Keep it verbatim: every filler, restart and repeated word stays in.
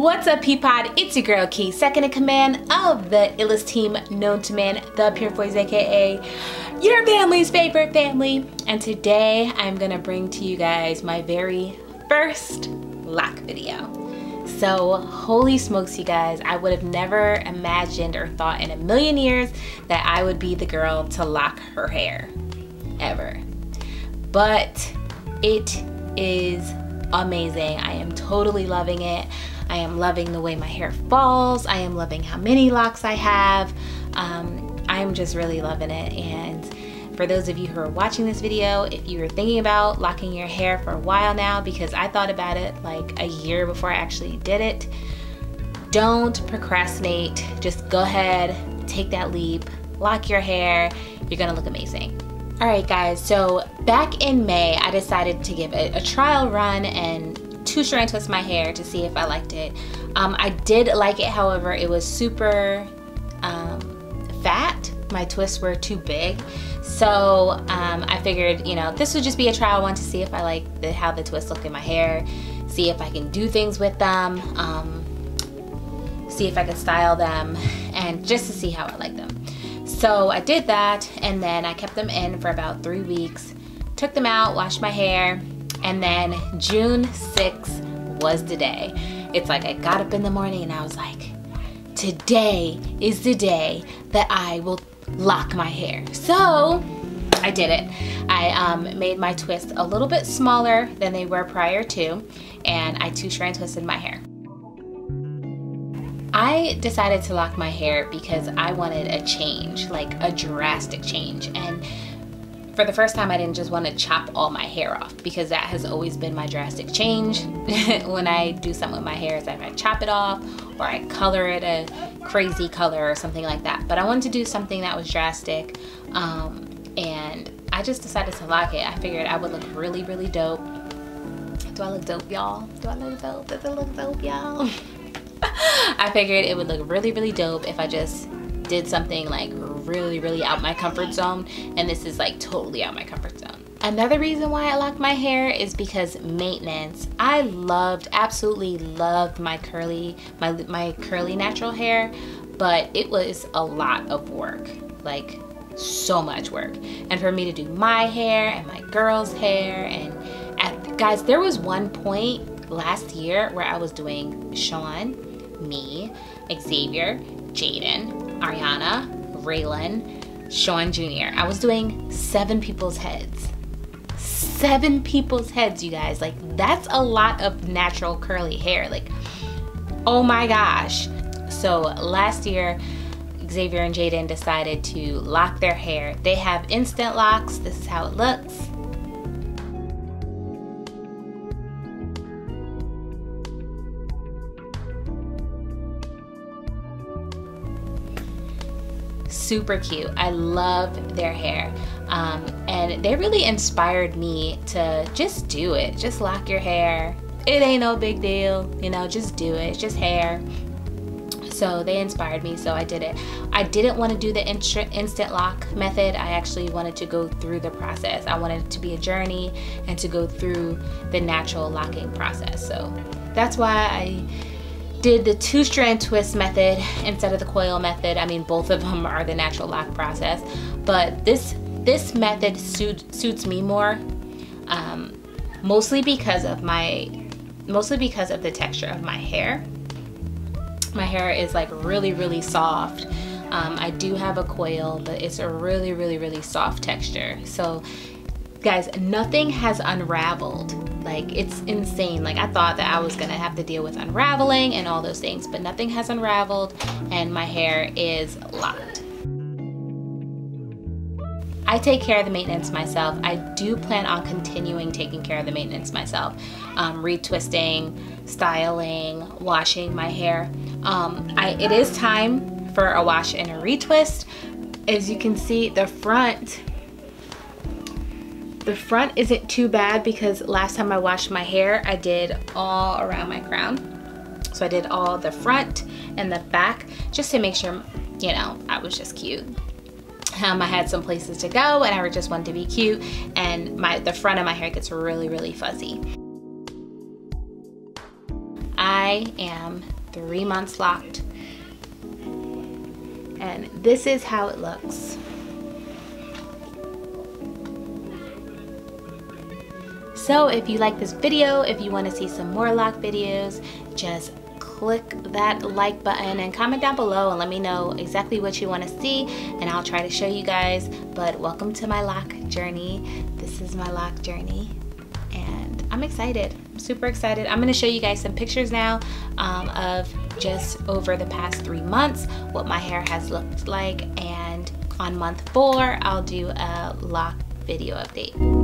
What's up, P-Pod? It's your girl, Key, second in command of the illest team known to man, the Purefoys, aka your family's favorite family. And today I'm gonna bring to you guys my very first lock video. So holy smokes, you guys, I would have never imagined or thought in a million years that I would be the girl to lock her hair, ever. But it is amazing. I am totally loving it. I am loving the way my hair falls. I am loving how many locks I have. Um, I'm just really loving it. And for those of you who are watching this video, if you were thinking about locking your hair for a while now, because I thought about it like a year before I actually did it, don't procrastinate. Just go ahead, take that leap, lock your hair. You're gonna look amazing. All right, guys, so back in May, I decided to give it a trial run and two-strand and twist my hair to see if I liked it. Um, I did like it, however, it was super um, fat. My twists were too big. So um, I figured, you know, this would just be a trial one to see if I like the, how the twists look in my hair, see if I can do things with them, um, see if I could style them, and just to see how I like them. So I did that, and then I kept them in for about three weeks, took them out, washed my hair, and then June sixth was the day. It's like I got up in the morning and I was like, today is the day that I will lock my hair. So I did it. I um, made my twists a little bit smaller than they were prior to, and I two-strand twisted my hair. I decided to lock my hair because I wanted a change, like a drastic change. And for the first time, I didn't just want to chop all my hair off, because that has always been my drastic change. When I do something with my hair, is I might chop it off or I color it a crazy color or something like that. But I wanted to do something that was drastic, um, and I just decided to lock it. I figured I would look really, really dope. Do I look dope, y'all? Do I look dope? Does it look dope, y'all? I figured it would look really, really dope if I just did something like really, really out my comfort zone, and this is like totally out my comfort zone. Another reason why I locked my hair is because maintenance. I loved, absolutely loved my curly, my, my curly natural hair, but it was a lot of work, like so much work. And for me to do my hair and my girls' hair, and at, guys, there was one point last year where I was doing Sean, me, Xavier, Jaden, Ariana, Raylan, Sean Junior I was doing seven people's heads. Seven people's heads, you guys. Like, that's a lot of natural curly hair. Like, oh my gosh. So last year, Xavier and Jaden decided to lock their hair. They have instant locks. This is how it looks. Super cute. I love their hair, um, and they really inspired me to just do it. Just lock your hair. It ain't no big deal, you know, just do it. It's just hair. So they inspired me, so I did it. I didn't want to do the instant lock method. I actually wanted to go through the process. I wanted it to be a journey and to go through the natural locking process. So that's why I did the two-strand twist method instead of the coil method. I mean, both of them are the natural lock process, but this this method suit, suits me more, um, mostly because of my mostly because of the texture of my hair. My hair is like really, really soft. Um, I do have a coil, but it's a really, really, really soft texture. So, guys, nothing has unraveled. Like, it's insane. Like, I thought that I was gonna have to deal with unraveling and all those things, but nothing has unraveled, and my hair is locked. I take care of the maintenance myself. I do plan on continuing taking care of the maintenance myself. Um, retwisting, styling, washing my hair. Um, I, it is time for a wash and a retwist. As you can see, the front The front isn't too bad, because last time I washed my hair, I did all around my crown. So I did all the front and the back just to make sure, you know, I was just cute. Um, I had some places to go and I just wanted to be cute, and my the front of my hair gets really, really fuzzy. I am three months locked. And this is how it looks. So if you like this video, if you want to see some more lock videos, just click that like button and comment down below and let me know exactly what you want to see, and I'll try to show you guys. But welcome to my lock journey. This is my lock journey, and I'm excited. I'm super excited. I'm going to show you guys some pictures now um, of just over the past three months, what my hair has looked like, and on month four, I'll do a lock video update.